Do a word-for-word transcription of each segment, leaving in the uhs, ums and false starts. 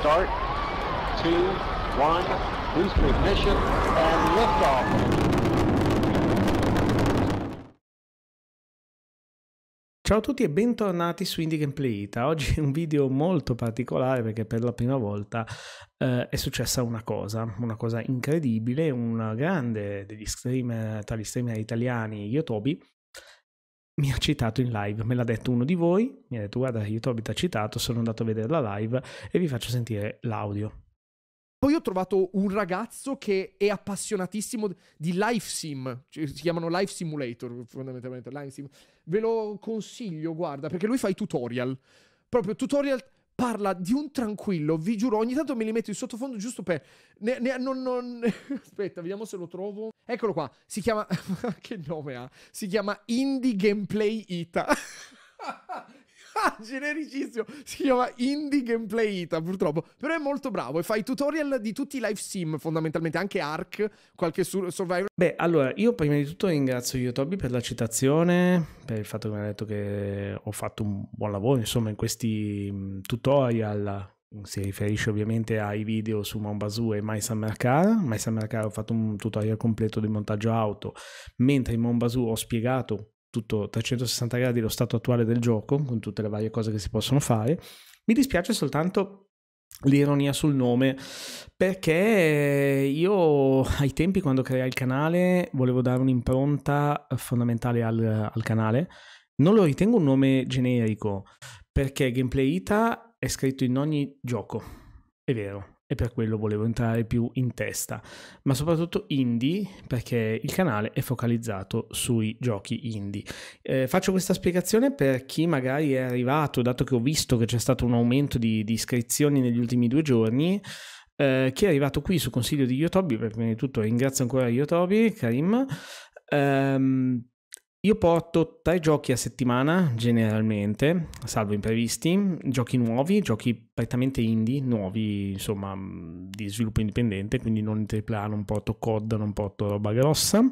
start, two, one, boost ignition, and liftoff. Ciao a tutti e bentornati su Indie Gameplay I T A. Oggi è un video molto particolare perché per la prima volta eh, è successa una cosa, una cosa incredibile. Un grande degli streamer, tra gli streamer italiani, Yotobi, mi ha citato in live, me l'ha detto uno di voi, mi ha detto guarda Yotobi ti ha citato, sono andato a vedere la live e vi faccio sentire l'audio. Poi ho trovato un ragazzo che è appassionatissimo di live sim, cioè, si chiamano live simulator fondamentalmente, live sim. Ve lo consiglio, guarda, perché lui fa i tutorial, proprio tutorial, parla di un tranquillo, vi giuro, ogni tanto me li metto in sottofondo giusto per... Ne, ne, non, non... Aspetta, vediamo se lo trovo. Eccolo qua, si chiama... che nome ha? Si chiama Indie Gameplay I T A. Ah, genericissimo, si chiama Indie Gameplay I T A purtroppo, però è molto bravo e fa i tutorial di tutti i live sim fondamentalmente, anche Ark, qualche survival. Beh, allora io prima di tutto ringrazio Yotobi per la citazione, per il fatto che mi ha detto che ho fatto un buon lavoro insomma in questi tutorial. Si riferisce ovviamente ai video su Mon Bazou e My Summer Car. My Summer Car ho fatto un tutorial completo di montaggio auto, mentre in Mon Bazou ho spiegato tutto trecentosessanta gradi lo stato attuale del gioco con tutte le varie cose che si possono fare. Mi dispiace soltanto l'ironia sul nome, perché io ai tempi quando creai il canale volevo dare un'impronta fondamentale al, al canale. Non lo ritengo un nome generico perché Gameplay I T A è scritto in ogni gioco, è vero, e per quello volevo entrare più in testa, ma soprattutto indie perché il canale è focalizzato sui giochi indie. Eh, faccio questa spiegazione per chi magari è arrivato, dato che ho visto che c'è stato un aumento di, di iscrizioni negli ultimi due giorni, eh, chi è arrivato qui su consiglio di Yotobi, per prima di tutto ringrazio ancora Yotobi, Karim. Ehm, Io porto tre giochi a settimana generalmente, salvo imprevisti, giochi nuovi, giochi prettamente indie, nuovi insomma di sviluppo indipendente, quindi non in tripla A, non porto C O D, non porto roba grossa,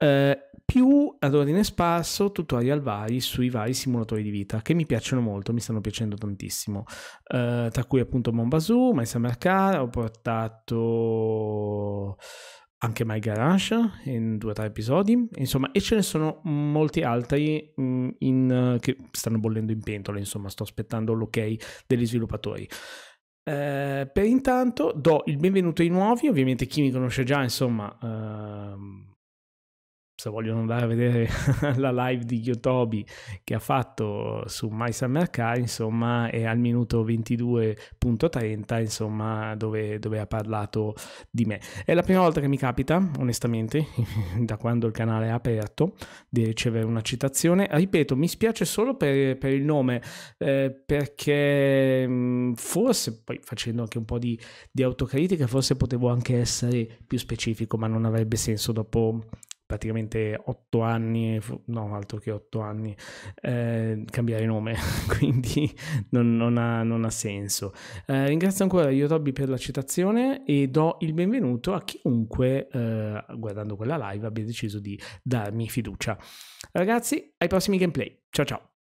eh, più ad ordine sparso tutorial vari sui vari simulatori di vita che mi piacciono molto, mi stanno piacendo tantissimo, eh, tra cui appunto Mon Bazou, My Summer Car, ho portato... anche My Garage in due o tre episodi, insomma, e ce ne sono molti altri in, in, che stanno bollendo in pentola, insomma, sto aspettando l'ok degli sviluppatori. Eh, per intanto do il benvenuto ai nuovi, ovviamente chi mi conosce già, insomma, ehm, se vogliono andare a vedere la live di Yotobi che ha fatto su My Summer Car, insomma, è al minuto ventidue e trenta, insomma, dove, dove ha parlato di me. È la prima volta che mi capita, onestamente, da quando il canale è aperto, di ricevere una citazione. Ripeto, mi spiace solo per, per il nome, eh, perché mh, forse, poi facendo anche un po' di, di autocritica, forse potevo anche essere più specifico, ma non avrebbe senso dopo... praticamente otto anni, no altro che otto anni, eh, cambiare nome, quindi non, non, ha, non ha senso. Eh, ringrazio ancora Yotobi per la citazione e do il benvenuto a chiunque, eh, guardando quella live, abbia deciso di darmi fiducia. Ragazzi, ai prossimi gameplay, ciao ciao!